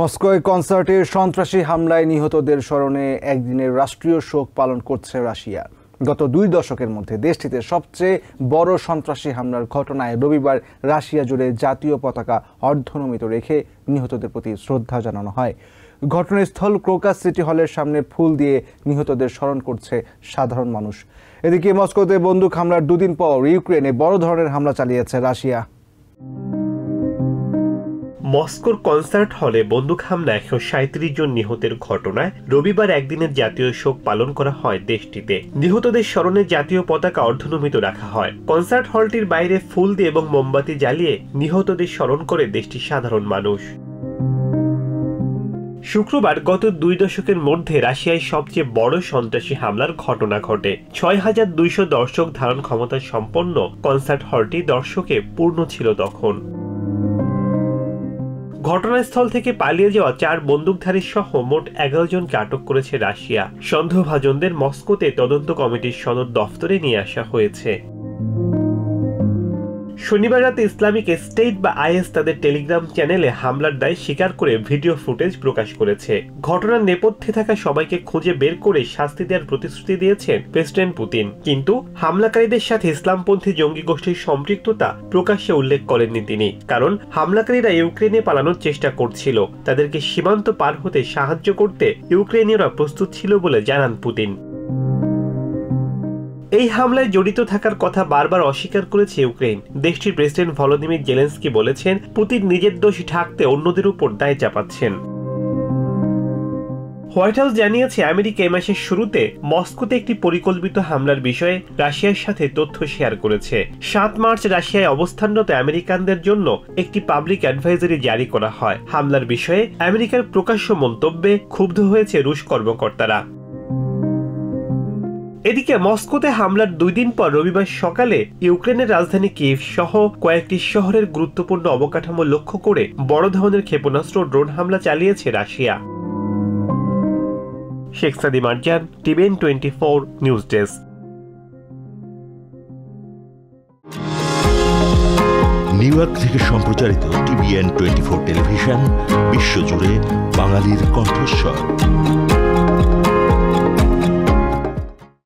মস্কোয় কনসার্টে সন্ত্রাসী হামলায় নিহতদের স্মরণে একদিনের রাষ্ট্রীয় শোক পালন করছে রাশিয়া। গত দুই দশকের মধ্যে দেশটিতে সবচেয়ে বড় সন্ত্রাসী হামলার ঘটনায় রবিবার রাশিয়া জুড়ে জাতীয় পতাকা অর্ধনমিত রেখে নিহতদের প্রতি শ্রদ্ধা জানানো হয়। ঘটনাস্থল ক্রোকাস সিটি হলের সামনে ফুল দিয়ে নিহতদের স্মরণ করছে সাধারণ মানুষ। এদিকে মস্কোতে বন্দুক হামলার দুদিন পর ইউক্রেনে বড় ধরনের হামলা চালিয়েছে রাশিয়া। মস্কোর কনসার্ট হলে বন্দুক হামলায় 137 জন নিহতের ঘটনায় রবিবার একদিনের জাতীয় শোক পালন করা হয় দেশটিতে। নিহতদের স্মরণে জাতীয় পতাকা অর্ধনমিত রাখা হয়। কনসার্ট হলটির বাইরে ফুল দিয়ে এবং মোমবাতি জ্বালিয়ে নিহতদের স্মরণ করে দেশটির সাধারণ মানুষ। শুক্রবার গত দুই দশকের মধ্যে রাশিয়ায় সবচেয়ে বড় সন্ত্রাসী হামলার ঘটনা ঘটে। ৬,২০০ দর্শক ধারণ ক্ষমতা সম্পন্ন কনসার্ট হলটি দর্শকে পূর্ণ ছিল তখন। ঘটনাস্থল থেকে পালিয়ে যাওয়া 4 বন্দুকধারী সহ মোট 11 জনকে আটক করেছে রাশিয়া। সন্দেহভাজনদের মস্কোতে তদন্ত কমিটির সদর দফতরে নিয়ে আসা হয়েছে। শনিবার রাতে ইসলামিক স্টেট বা আইএস তাদের টেলিগ্রাম চ্যানেলে হামলার দায় স্বীকার করে ভিডিও ফুটেজ প্রকাশ করেছে। ঘটনার নেপথ্যে থাকা সবাইকে খুঁজে বের করে শাস্তি দেওয়ার প্রতিশ্রুতি দিয়েছেন প্রেসিডেন্ট পুতিন, কিন্তু হামলাকারীদের সাথে ইসলামপন্থী জঙ্গি গোষ্ঠীর সম্পৃক্ততা প্রকাশ্যে উল্লেখ করেননি তিনি, কারণ হামলাকারীরা ইউক্রেনে পালানোর চেষ্টা করছিল। তাদেরকে সীমান্ত পার হতে সাহায্য করতে ইউক্রেনীয়রা প্রস্তুত ছিল বলে জানান পুতিন। এই হামলায় জড়িত থাকার কথা বারবার অস্বীকার করেছে ইউক্রেন। দেশটির প্রেসিডেন্ট ভলোদিমির জেলেনস্কি বলেছেন, পুতিন নিজের দোষ ঢাকতে অন্যদের উপর দায় চাপাচ্ছেন। হোয়াইট হাউস জানিয়েছে, আমেরিকা এই মাসের শুরুতে মস্কোতে একটি পরিকল্পিত হামলার বিষয়ে রাশিয়ার সাথে তথ্য শেয়ার করেছে। ৭ মার্চ রাশিয়ায় অবস্থানরত আমেরিকানদের জন্য একটি পাবলিক অ্যাডভাইজারি জারি করা হয়। হামলার বিষয়ে আমেরিকার প্রকাশ্য মন্তব্যে ক্ষুব্ধ হয়েছে রুশ কর্মকর্তারা। এদিকে মস্কোতে হামলার দুই দিন পর রবিবার সকালে ইউক্রেনের রাজধানী কিয়েভ সহ কয়েকটি শহরের গুরুত্বপূর্ণ অবকাঠামো লক্ষ্য করে বড় ধরনের ক্ষেপণাস্ত্র ড্রোন হামলা চালিয়েছে Russia. Sheikh Sadi Marjan, TBN24 news desk. New York থেকে সম্প্রচারিত TBN24 টেলিভিশন, বিশ্বজুড়ে বাঙালির কণ্ঠস্বর।